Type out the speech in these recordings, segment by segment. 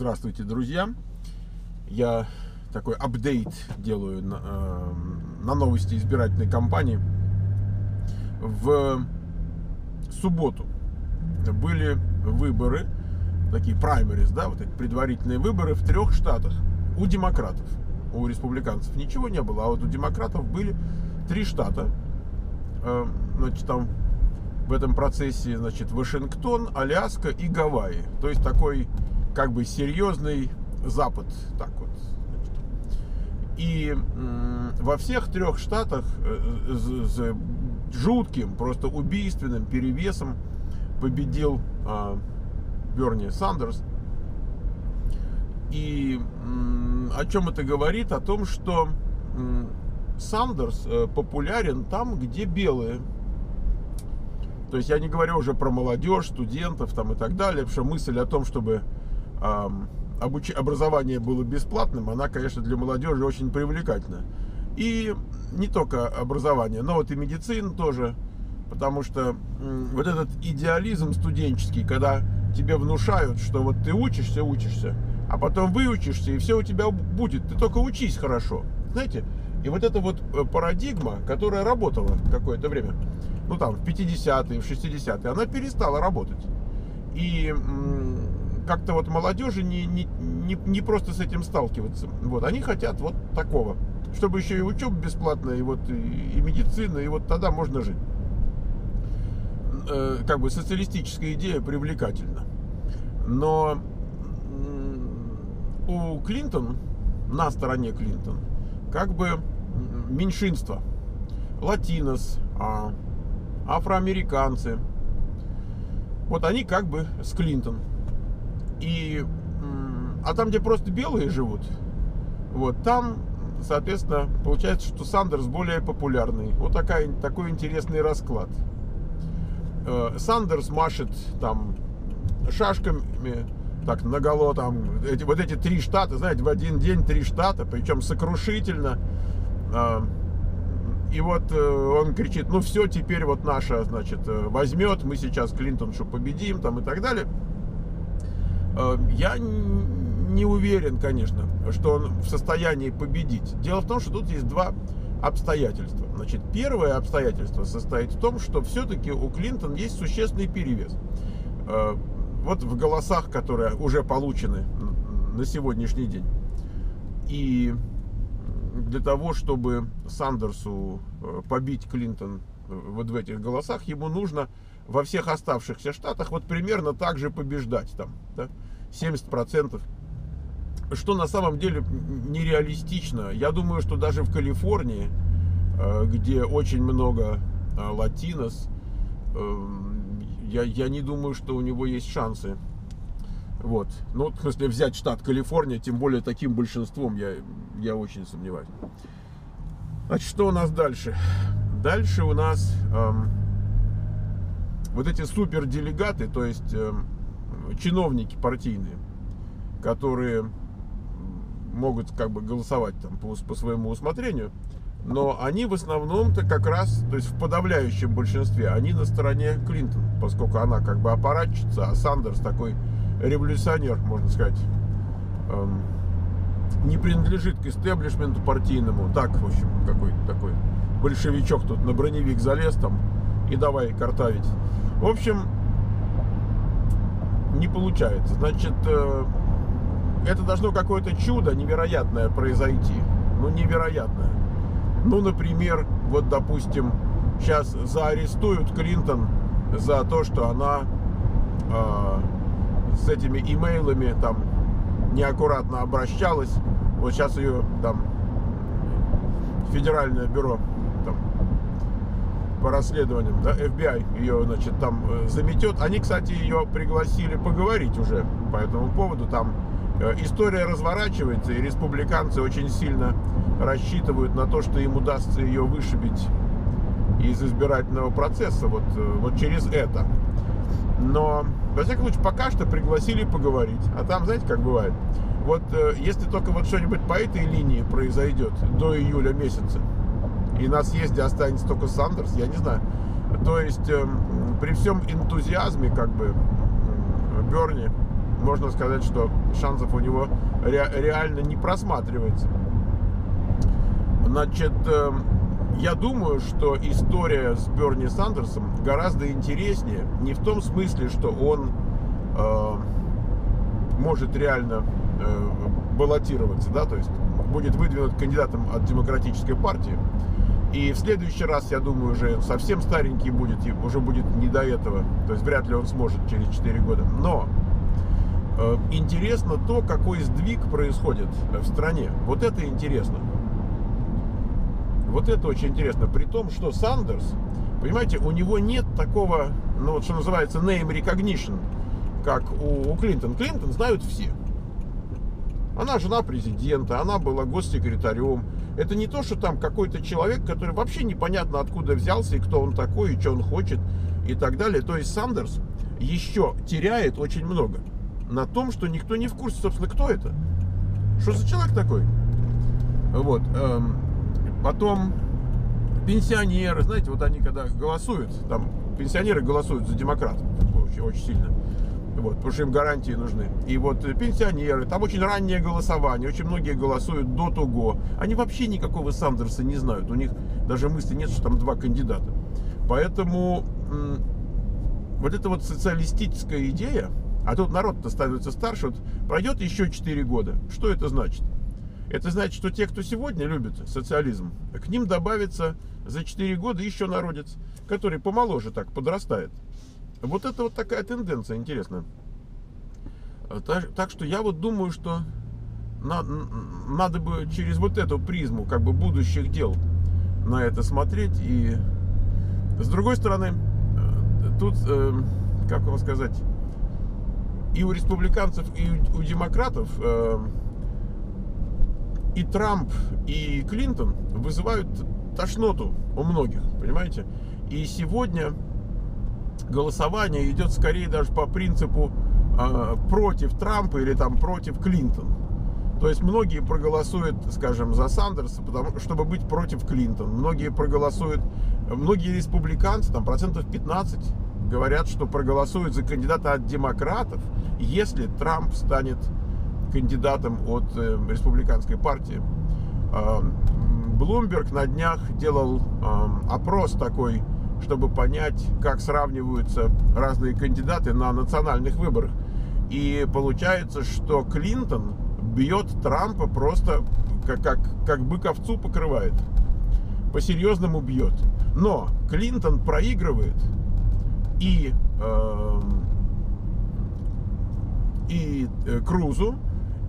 Здравствуйте, друзья! Я такой апдейт делаю на новости избирательной кампании. В субботу были выборы, такие праймерис, да, вот эти предварительные выборы в 3 штатах у демократов. У республиканцев ничего не было, а вот у демократов были 3 штата. Значит, там в этом процессе, значит, Вашингтон, Аляска и Гавайи. То есть такой как бы серьезный запад, так вот. Значит. И во всех 3 штатах с жутким, просто убийственным перевесом победил Берни Сандерс. И о чем это говорит? О том, что Сандерс популярен там, где белые. То есть я не говорю уже про молодежь, студентов там и так далее, потому что мысль о том, чтобы образование было бесплатным, она, конечно, для молодежи очень привлекательна. И не только образование, но вот и медицина тоже, потому что вот этот идеализм студенческий, когда тебе внушают, что вот ты учишься, учишься, а потом выучишься, и все у тебя будет, ты только учись хорошо, знаете. И вот эта вот парадигма, которая работала какое-то время, ну там в 50-е, в 60-е, она перестала работать. И как-то вот молодежи не просто с этим сталкиваться. Вот, они хотят вот такого, чтобы еще и учеба бесплатная, и вот и медицина, и вот тогда можно жить. Как бы социалистическая идея привлекательна. Но у Клинтон, на стороне Клинтон, как бы меньшинство, латинос, афроамериканцы, вот они как бы с Клинтон. И, а там, где просто белые живут, вот там, соответственно, получается, что Сандерс более популярный. Вот такой интересный расклад. Сандерс машет там шашками, так, наголо там, вот эти 3 штата, знаете, в один день 3 штата, причем сокрушительно. И вот он кричит: ну все, теперь вот наша, значит, возьмет, мы сейчас Клинтоншу победим, там и так далее. Я не уверен, конечно, что он в состоянии победить. Дело в том, что тут есть 2 обстоятельства. Значит, первое обстоятельство состоит в том, что все-таки у Клинтон есть существенный перевес. Вот в голосах, которые уже получены на сегодняшний день. И для того, чтобы Сандерсу побить Клинтон вот в этих голосах, ему нужно во всех оставшихся штатах вот примерно так же побеждать там, да, 70%, что на самом деле нереалистично. Я думаю, что даже в Калифорнии, где очень много латинос, я не думаю, что у него есть шансы. Вот. Ну, в смысле, взять штат Калифорния, тем более таким большинством, я очень сомневаюсь. Значит, что у нас дальше? Дальше у нас вот эти суперделегаты, то есть чиновники партийные, которые могут как бы голосовать там по своему усмотрению, но они в основном-то как раз, то есть в подавляющем большинстве, они на стороне Клинтон, поскольку она как бы аппаратчица, а Сандерс такой революционер, можно сказать, не принадлежит к истеблишменту партийному. Так, в общем, какой-то такой большевичок тут на броневик залез там и давай картавить. В общем, не получается. Значит, это должно какое-то чудо невероятное произойти. Ну, невероятное. Ну, например, вот, допустим, сейчас заарестуют Клинтон за то, что она с этими имейлами там неаккуратно обращалась. Вот сейчас ее там федеральное бюро там по расследованиям, да, FBI, ее, значит, там заметет. Они, кстати, ее пригласили поговорить уже по этому поводу. Там история разворачивается, и республиканцы очень сильно рассчитывают на то, что им удастся ее вышибить из избирательного процесса вот через это. Но, во всяком случае, пока что пригласили поговорить. А там, знаете, как бывает, вот если только вот что-нибудь по этой линии произойдет до июля месяца, и на съезде останется только Сандерс, я не знаю. То есть при всем энтузиазме, как бы, Берни можно сказать, что шансов у него реально не просматривается. Значит, я думаю, что история с Берни Сандерсом гораздо интереснее. Не в том смысле, что он может реально баллотироваться, да, то есть будет выдвинут кандидатом от Демократической партии. И в следующий раз, я думаю, уже совсем старенький будет, и уже будет не до этого. То есть вряд ли он сможет через 4 года. Но интересно то, какой сдвиг происходит в стране. Вот это интересно. Вот это очень интересно. При том, что Сандерс, понимаете, у него нет такого, ну вот что называется, name recognition, как у Клинтон. Клинтон знают все. Она жена президента, она была госсекретарем. Это не то, что там какой-то человек, который вообще непонятно откуда взялся, и кто он такой, и что он хочет, и так далее. То есть Сандерс еще теряет очень много на том, что никто не в курсе, собственно, кто это. Что за человек такой? Вот. Потом пенсионеры, знаете, вот они когда голосуют, там пенсионеры голосуют за демократов очень, очень сильно. Вот, потому что им гарантии нужны. И вот пенсионеры, там очень раннее голосование, очень многие голосуют до того. Они вообще никакого Сандерса не знают. У них даже мысли нет, что там два кандидата. Поэтому вот эта вот социалистическая идея, а тут народ-то становится старше, вот, пройдет еще 4 года. Что это значит? Это значит, что те, кто сегодня любит социализм, к ним добавится за 4 года еще народец, который помоложе так подрастает. Вот это вот такая тенденция интересная. Так что я вот думаю, что надо бы через вот эту призму как бы будущих дел на это смотреть. И с другой стороны, тут, как вам сказать, и у республиканцев, и у демократов, и Трамп, и Клинтон вызывают тошноту у многих, понимаете? И сегодня голосование идет скорее даже по принципу против Трампа или там против Клинтона. То есть многие проголосуют, скажем, за Сандерса, чтобы быть против Клинтона. Многие проголосуют, многие республиканцы, там процентов 15, говорят, что проголосуют за кандидата от демократов, если Трамп станет кандидатом от республиканской партии. Bloomberg на днях делал опрос такой, чтобы понять, как сравниваются разные кандидаты на национальных выборах. И получается, что Клинтон бьет Трампа просто как быка в цу покрывает. По-серьезному бьет. Но Клинтон проигрывает и Крузу,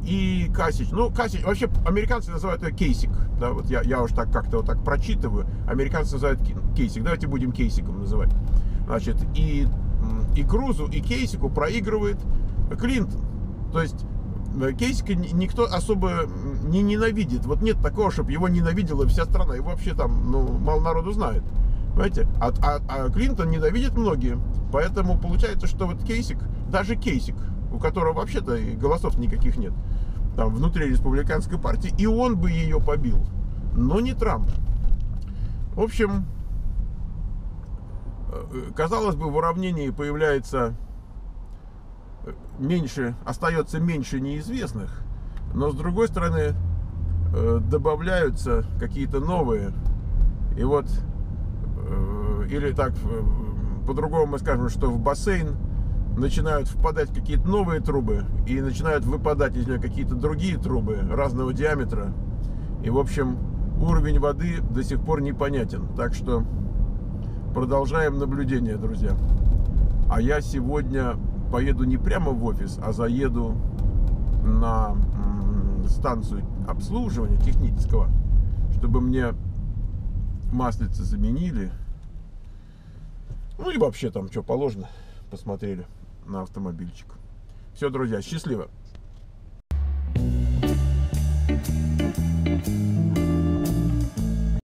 и Касич. Ну, Касич, вообще американцы называют это Кейсик. Да, вот я уж так как-то вот так прочитываю. Американцы называют Кейсик. Давайте будем Кейсиком называть. Значит, и Крузу, и Кейсику проигрывает Клинтон. То есть Кейсика никто особо не ненавидит. Вот нет такого, чтобы его ненавидела вся страна. Его вообще там, ну, мало народу знает. Понимаете? А Клинтон ненавидит многие. Поэтому получается, что вот Кейсик, даже Кейсик, у которого вообще-то и голосов никаких нет, там внутри республиканской партии, и он бы ее побил, но не Трамп. В общем, казалось бы, в уравнении появляется меньше, остается меньше неизвестных, но с другой стороны добавляются какие-то новые. И вот, или так по-другому мы скажем, что в бассейн начинают впадать какие-то новые трубы, и начинают выпадать из нее какие-то другие трубы разного диаметра. И, в общем, уровень воды до сих пор непонятен. Так что продолжаем наблюдение, друзья. А я сегодня поеду не прямо в офис, а заеду на станцию обслуживания технического, чтобы мне маслица заменили. Ну и вообще там что положено, посмотрели на автомобильчик. Все, друзья, счастливо.